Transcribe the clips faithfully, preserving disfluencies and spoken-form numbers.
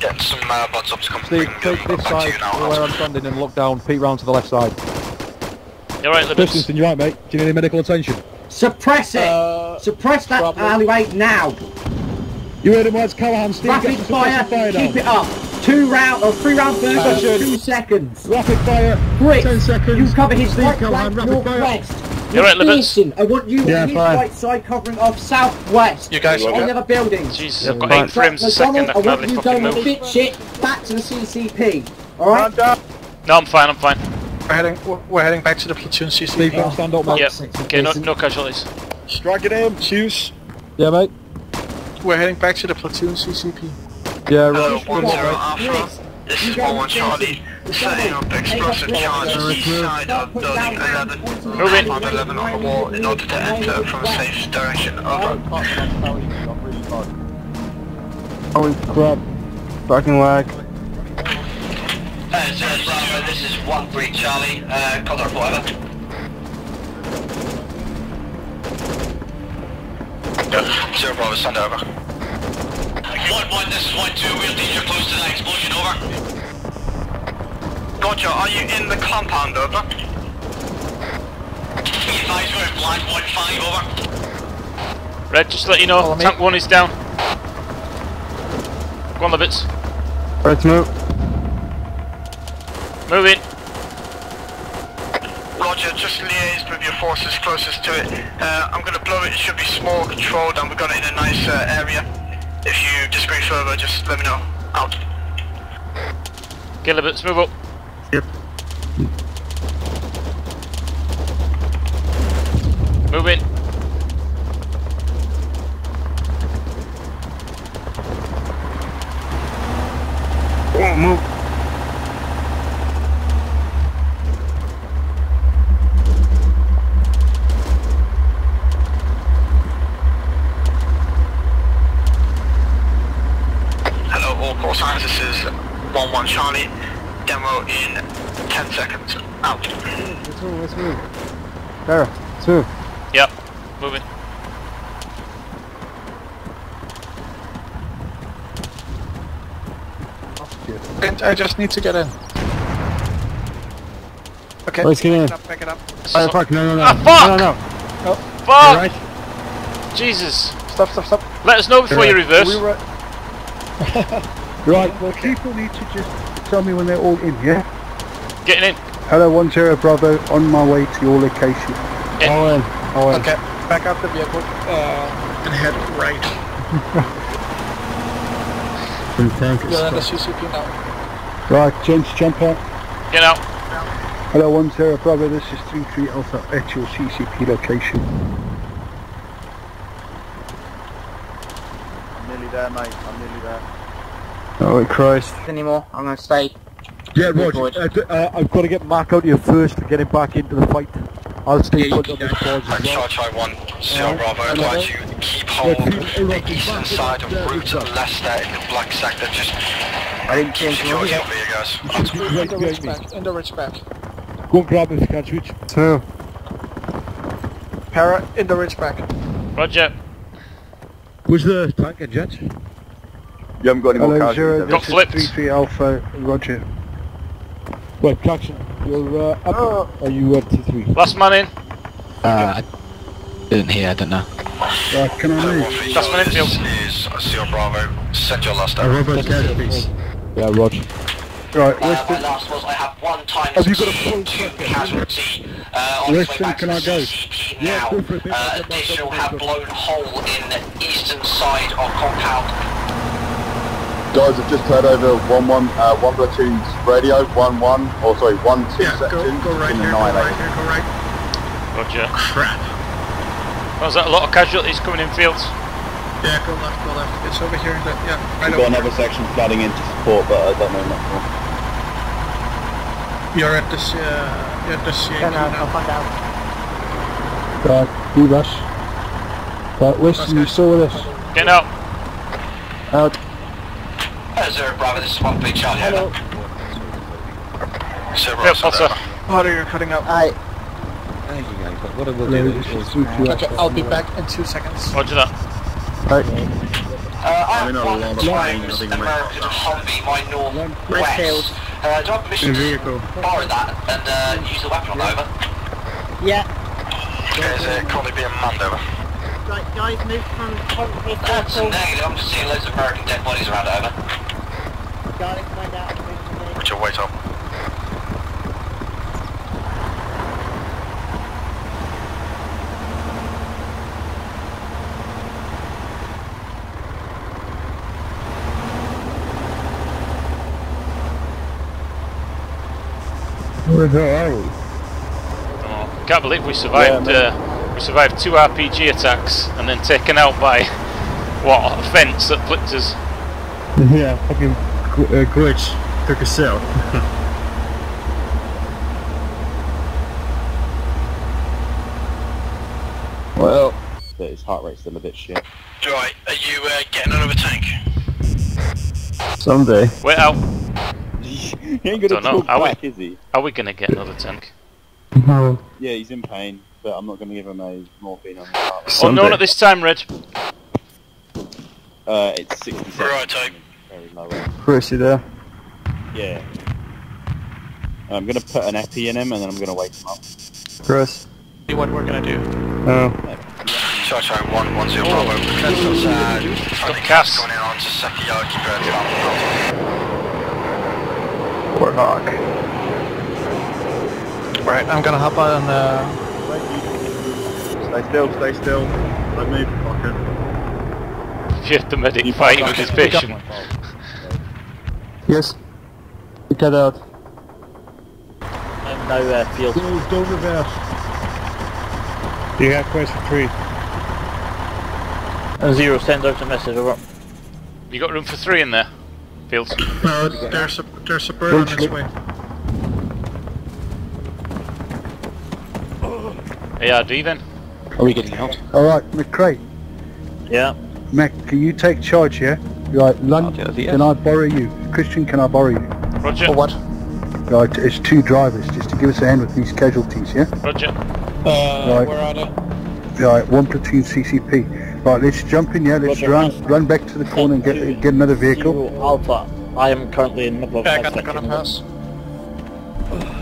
Get some uh, bots up to come. Steve, take this side where I'm standing and look down, peek round to the left side. You're right, Livingston, you're right, mate. Do you need any medical attention? Suppress it! Uh, Suppress that problem. alleyway now! You heard him, words, Callaghan. Steve, rapid fire, fire keep it up. Two round or three round bursts, uh, two seconds. Rapid fire, Brick, ten seconds. You cover his Steve right flank northwest. You're right, Livingston. I want you on yeah, his fire. right side covering off southwest. You guys, on the other building. Jesus, I've got eight frames a second. I want you going and bitch it back to the C C P. All right? No, I'm fine. I'm fine. We're heading. We're heading back to the platoon C C P. Oh, stand up, mate. Yep. Okay, no, no casualties. Strike it in, choose. Yeah, mate. We're heading back to the platoon C C P. Yeah, right. One zero Alpha. This is four one Charlie. Setting up explosive charge on the east side of Dodge eleven. five eleven on the wall in order to enter from a safe direction. Over. Holy crap! Parking lag. Uh, Zero Bravo. This is one three Charlie. Uh, Call report over. Zero Bravo, stand over. one one, this is one two, we'll need you close to that explosion, over. Roger, are you in the compound, over? Advise we're in blind one five, over. Red, just to let you know, Follow tank me. one is down. Go on, Levitz. Red to move. Move in. Roger, just liaise with your forces closest to it. Uh, I'm going to blow it, it should be small, controlled, and we've got it in a nice uh, area. If you disagree further, just let me know. Out. Gillibits, move up. Yep. Move in. Oh, move. one one Charlie, demo in ten seconds, out. Let's move, let's move. There, let's move. Yep, moving. And I just need to get in. Okay, let's get in. Pick it up, pick it up. Oh, fuck, no, no, no. Ah, fuck! No, no, no. Oh, fuck! Right. Jesus. Stop, stop, stop. Let us know before You're you reverse. We were right. Right, well people need to just tell me when they're all in, yeah? Getting in. Hello, one zero Bravo, on my way to your location. In. All in, all in. Okay, back up the vehicle uh, and head right. You're in the C C P now. Right, James, jump out. Get out. Hello, one zero Bravo, this is three three Alpha at your C C P location. I'm nearly there, mate, I'm nearly there. Oh Christ! Anymore, I'm gonna stay. Yeah, Roger. Uh, uh, I've got to get Mark out of here first to get him back into the fight. I'll stay yeah, put on this pause as well. Charge I one, Zero Bravo, I advise you keep hold yeah, keep, the keep eastern side of route of Leicester in the black sector. Just I didn't keep secure over here, guys. Under Ridgeback, under Ridgeback. Go and grab him if you can't reach. Two. Para in the Ridgeback. Roger. Where's the tank and jet? You haven't got any Hello, more cars. Zero, this got is three three Alpha, Roger. Wait, Traction, you're uh, up, oh. or are you up to three? Last man in. Uh, I didn't hear, I don't know. Uh, can I move? Last Charlie, man in, field. This is Seal Bravo, send your last over. Uh, yeah, Roger. Right, uh, my last was I have one time have you got a full casualty uh, on Western, way back can I go? Yeah, go for it. Uh, additional have blown hole in the eastern side of compound. Guys, I've just heard over one one uh, one platoon's radio one one or sorry one two yeah, sections go, go right in the here, nine go right eight. Here, go right. Roger. Crap. Well, is that a lot of casualties coming in fields? Yeah, go left, go left. It's over here. That, yeah. Right We've got another here. section flooding in to support, but I don't know much more. You're at this. Uh, you're at this. Yeah, no, no, fuck out. Right, you rush. Right, listen, you saw this. Get out. Out. Zero Bravo, this is one big shot. Hello. Zero Bravo. How are you cutting up? Aye. Thank you guys, but what I will do is... Okay, I'll be back in two seconds. Roger that. Alright. Uh, I'm one of the times American Humvee, my northwest. Uh, do I have permission to borrow that and uh, use the weapon on that, over? Yeah. Okay, so it'll probably be a month, over. Right, guys, move from Convoy Circle. That's negative, I'm just seeing loads of American dead bodies around, over. Got it, find out. Richard, wait up. Where the hell are we? Oh, I can't believe we survived. Yeah, uh, we survived two R P G attacks and then taken out by what a fence that flipped us. Yeah, fucking uh, glitch took us out. Well, his heart rate's still a bit shit. Joy, are you uh, getting another tank? Someday. Wait out. He ain't gonna talk back, is he? Are we gonna get another tank? No. Yeah, he's in pain, but I'm not gonna give him a morphine on the heart. Oh, no, not this time, Red. Uh, it's sixty-seven. Right, take. There is no way. Chris, you there? Yeah. I'm gonna put an E P I in him, and then I'm gonna wake him up. Chris? What we're gonna do? Oh. Sorry, sorry, one, one, zero, Bravo. Defense, uh, cast going in on to Sakiyaki. We're not. Right, I'm gonna hop on uh Stay still, stay still. Don't move, fucker. If you have the medic you fighting with his patient. Yes. We cut out. I'm now uh, field. No, don't reverse. You have question three. And zero, send out a message, over. You got room for three in there? Fields. No, there's a, there's a bird on its way. A R D then? Are we getting out? Alright, McCray. Yeah? Mac, can you take charge here? Right, Lund, can I borrow you? Christian, can I borrow you? Roger. For what? Right, it's two drivers, just to give us a hand with these casualties, yeah? Roger. Uh, right. Where are they? Right, one platoon C C P. Right, let's jump in here, let's Roger, run, run back to the corner and get get another vehicle. Alpha, I am currently in the middle of yeah, I got the pass.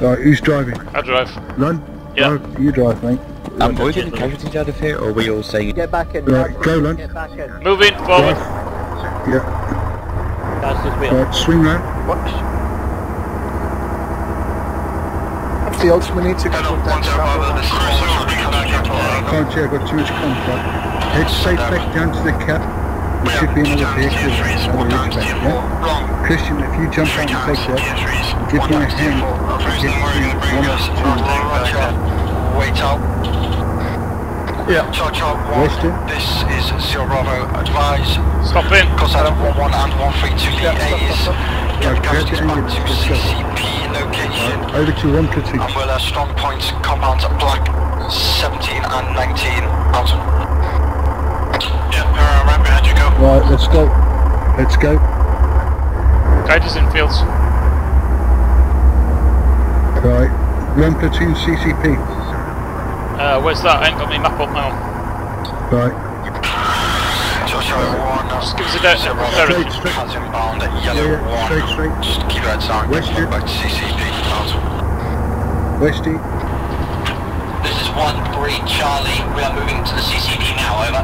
Right, who's driving? I drive. None? Yeah. No, you drive, mate. Am we getting casualties out of here, or are we all saying... Get back in, right, right. Go, Lund. Get back in. Move in, forward. Yeah. yeah. That's his wheel. Right, swing round. What? That's the ultimate need to... I don't want to I can't check, I've got too much contact. Head straight back down to the cap. We should be in the vehicle on the Ridgeback, yeah? Christian, if you jump on the back there, give me a hand to get through one, two. Wait up. Yeah. Western. This is Sierra Bravo, advise. Stop in. Cossack one one and one three two lead A's. Get casualties back to C C P location. Over to one two two. And we'll have strong points compound black seventeen and nineteen out. Right, let's go. Let's go. Guidance in fields. Right, one platoon C C P. Uh, where's that? I ain't got my map up now. Right. right. Just give us a date. Straight, straight. Yeah, straight, straight. Just keep that sign. Westy. Westy. This is one three Charlie. We are moving to the C C P now, over.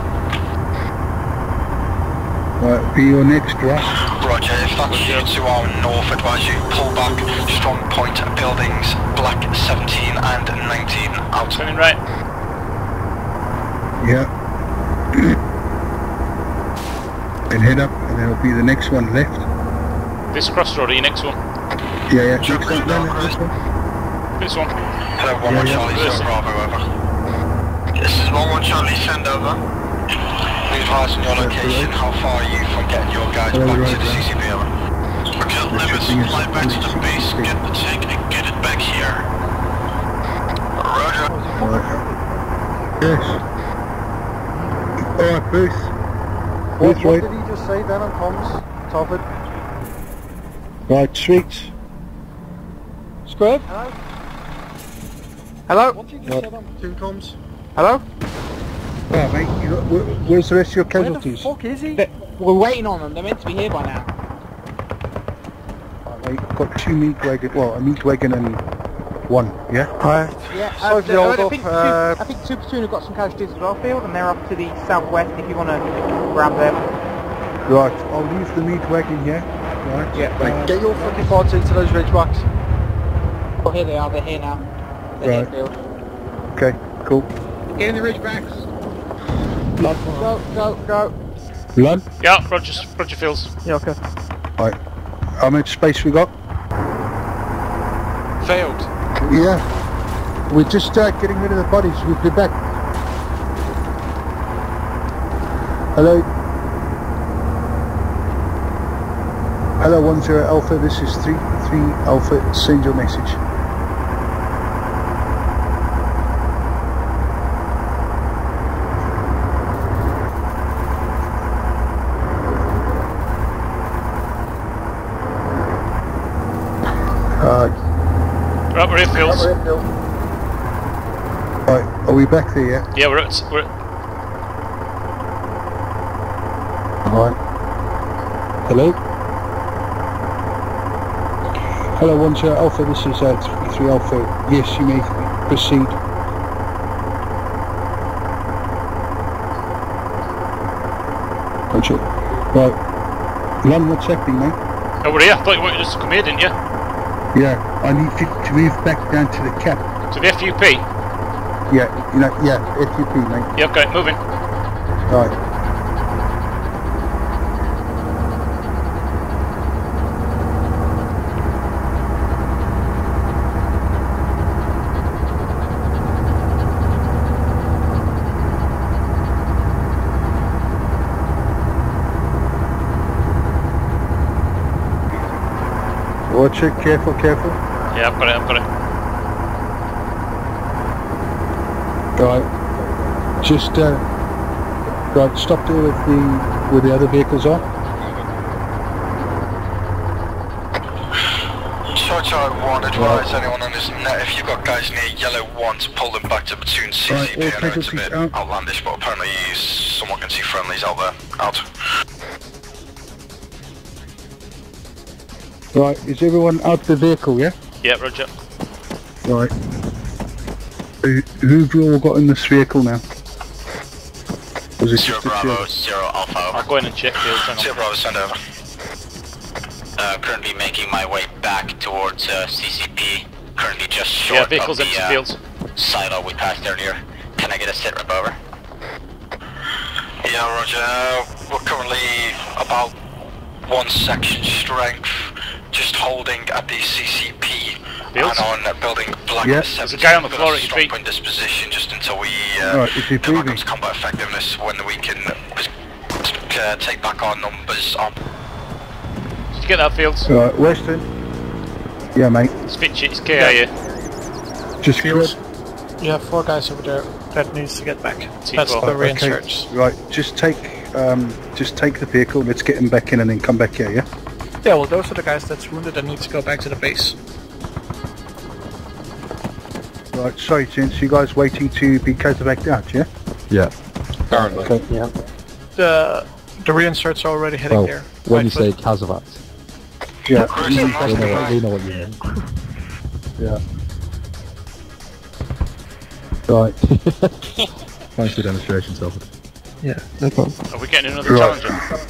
Right, be your next right. Roger, if that's you to our north, advise you pull back, strong point buildings, black seventeen and nineteen out. Turning right. Yeah. And head up, and then it'll be the next one left. This crossroad, your next one? Yeah, yeah. Next one, down, next one. This one. Hello, one yeah, one yeah. Charlie, send Bravo over. This is one one Charlie, send over. Advise on your location, how far are you from getting your guys back to the C C P? Okay, limits, fly back to the base, get the tank and get it back here. Roger. Yes. Alright, Bruce. What, what did he just say then on comms? Top it. Right, streets. Square? Hello? Hello? What did you just say on two comms? Hello? Yeah, mate, you got, where, where's the rest of your casualties? Where the fuck is he? We're waiting on them, they're meant to be here by now. I've got two meat wagon, well, a meat wagon and one, yeah? Alright. Yeah, uh, so I, I, think uh, two, I think two platoon have got some casualties at our field and they're up to the southwest if you want to grab them. Right, I'll leave the meat wagon here. Right. Yeah, uh, get your fucking parts into those Ridgebacks. Well, here they are, they're here now. They're right. Here field. Okay, cool. Get in the Ridgebacks. Blood. Go, go, go. Blood? Yeah, Roger, Roger Fields. Yeah, okay. Alright. How much space we got? Failed. Yeah. We're just uh, getting rid of the bodies. We'll be back. Hello. Hello, one zero Alpha. This is three three Alpha. Send your message. We're in Fields. Right, are we back there yet? Yeah, we're at. We're at. Right. Hello? Hello, one zero Alpha, this is uh, three three Alpha. Yes, you may proceed. Roger. Right. Lon, what's happening, mate? Oh, we're here. I thought you wanted us to come here, didn't you? Yeah, I need to, to move back down to the cap. To the F U P? Yeah, you know, yeah, F U P, mate. Yeah, okay, moving. Alright. Watch it, careful, careful. Yeah, I've got it, I've got it. Right. Just, uh, right, stop there with the, where the other vehicles are. Charger one, advise right. Anyone on this net, if you've got guys near yellow one to pull them back to platoon C C P. Right, all casualties out. It's a bit outlandish, but apparently someone can see friendlies out there. Out. Right, is everyone out the vehicle, yeah? Yeah, roger. Right. Who, who've you all got in this vehicle now? Was it zero Bravo, zero Alpha. I'll go in and check the zero Bravo, send over. Uh, currently making my way back towards uh, C C P. Currently just short yeah, vehicles of the uh, fields. Silo we passed earlier. Can I get a sit rep over? Yeah, roger. We're currently about one section strength. Just holding at the C C P Fields? And on building black. Yep. There's a guy on the floor at your feet. Stop in this position just until we uh, right, if you're comes combat effectiveness when we can uh, take back our numbers up. Did you get that, Fields? Alright, Weston. Yeah, mate. It's Fitchy, it's K A, yeah. Just Fields. You have four guys over there that needs to get back. T four. That's the oh, reinsurance. Okay. Right, just take, um, just take the vehicle, let's get him back in and then come back here, yeah? Yeah, well those are the guys that's wounded and need to go back to the base. Right, sorry gents, you guys waiting to be back out, yeah? Yeah. Currently. Okay. Yeah. The the reinserts are already heading well, there. When right you foot. Say Kazovac. Yeah, we know, what, we know what you mean. Yeah. Right. Thanks for the demonstration, Telford. Yeah, no problem. Are we getting another right. Challenger?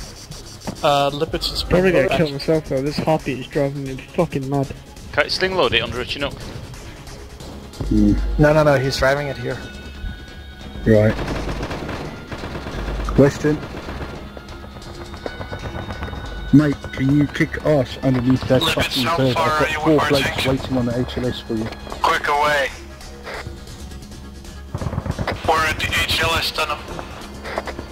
Uh, Lipids is probably gonna kill myself though, this heartbeat is driving me fucking mad. Can't sling load it under a Chinook? Mm. No, no, no, he's driving it here. Right. Question? Mate, can you kick ass underneath that Lipids fucking so bird? I've got four blokes waiting on the H L S for you. Quick away. We're at the H L S tunnel.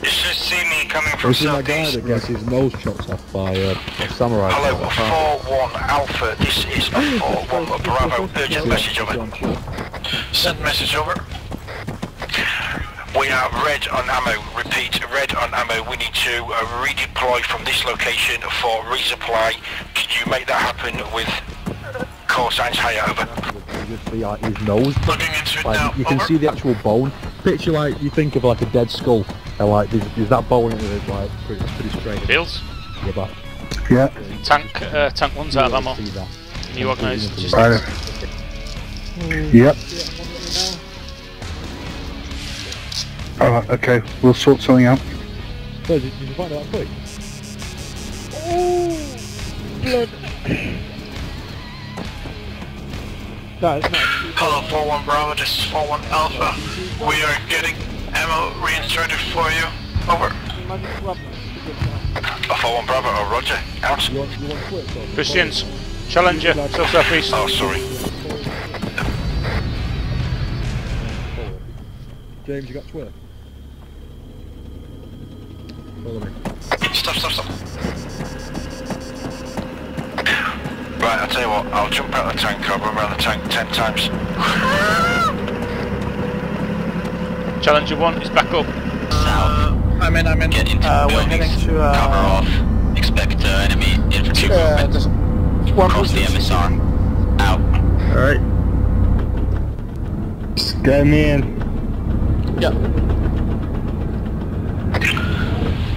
You should see me coming from this southeast. This is my guy that gets his nose chopped off by a uh, samurai. Hello, four one Alpha, this is four one Bravo, urgent message over. Send message over. We are red on ammo, repeat, red on ammo. We need to uh, redeploy from this location for resupply. Could you make that happen with course signs higher over? His nose. Looking into it now, you can see the actual bone. Picture like, you think of like a dead skull. And like, there's, there's that bow in it that's like pretty, pretty straight. Fields? Yeah, but... Yeah. Tank, uh, tank one's out of ammo. Can you organise logistics? Right. Mm. Yep. Alright, okay, we'll sort something out. So, did, did you find out that quick? Oh, blood. No, it's not. Hello, four one Bravo, this is four one Alpha. We are getting ammo reinserted for you. Over. four one Bravo, oh, roger. Out. You want, you want quit, Christians, Challenger, still southeast. Oh, sorry. James, you got Twitter? Follow me. Stop, stop, stop. Right, I'll tell you what, I'll jump out of the tank, I'll run around the tank ten times. Challenger one is back up. South. I'm in, I'm in. Get into uh, we're heading to... Uh, cover off. Expect uh, enemy infantry uh, movement. Cross the M S R. Out. Alright. Get me in. Yep.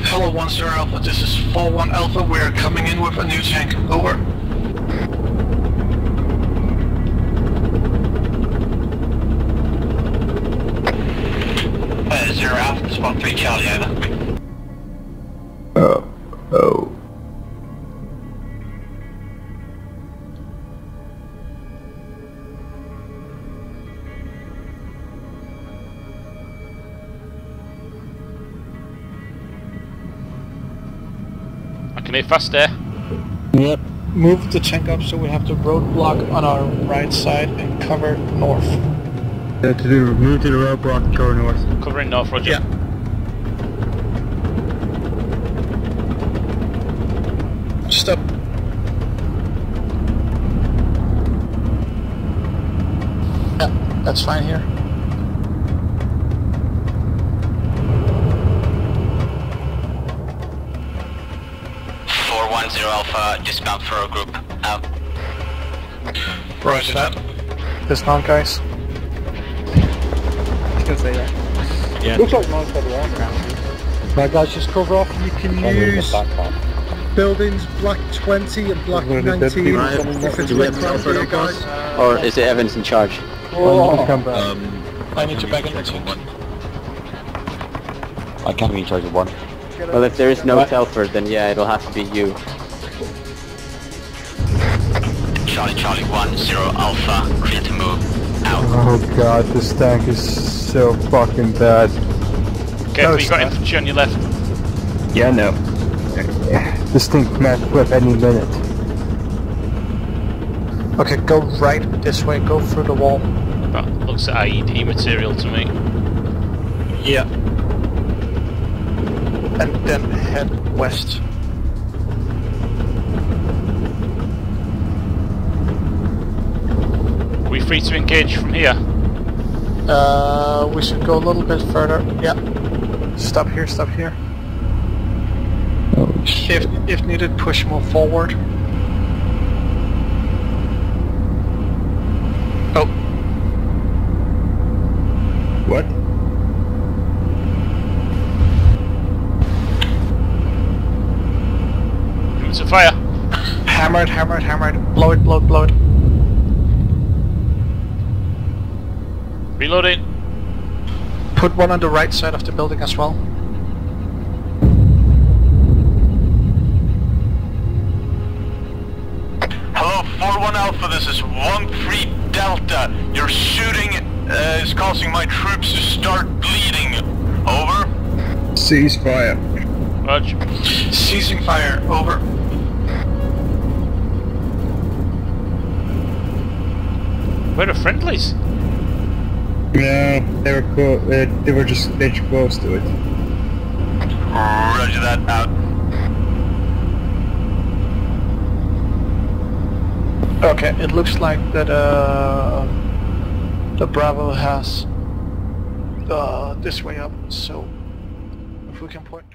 Hello one zero Alpha, this is four one Alpha, we're coming in with a new tank, over. Uh, zero Alpha, spot three Charlie, over. Oh, oh. Fast air. Yep. Move the tank up so we have the roadblock on our right side and cover north. Yeah, to do, move to the roadblock and cover north. Covering north, roger. Yeah. Stop. Yeah, that's fine here. Alpha, dismount for a group, out. Roger that. Dismount, guys. I can say that. Yeah. Looks like mine's better on ground. Right guys, just cover off. You can use buildings black twenty and black nineteen. Right. Do we have Telford, guys? Or is it Evans in charge? Oh. Um, I need to back in one. I can't be in charge of one. Well, if there is no right. Telford, then yeah, it'll have to be you. Charlie Charlie one zero Alpha, ready to move, out. Oh god, this tank is so fucking bad. Okay, so you got infantry on your left. Yeah, no. Yeah. This thing might flip any minute. Okay, go right this way, go through the wall. That looks like I E D material to me. Yeah. And then head west. Are we free to engage from here? Uh, we should go a little bit further. Yeah. Stop here, stop here. Oh, if, if needed, push more forward. Oh. What? It's a fire. Hammer it, hammer it, hammer it. Blow it, blow it, blow it. Reloading. Put one on the right side of the building as well. Hello, four one Alpha, this is one three Delta. Your shooting uh, is causing my troops to start bleeding. Over. Cease fire. Roger. Ceasing fire. Over. Where are friendlies? No, they were cool. They, they were just bitch close to it. Roger that, out. Okay, it looks like that uh, the Bravo has uh, this way up, so if we can point...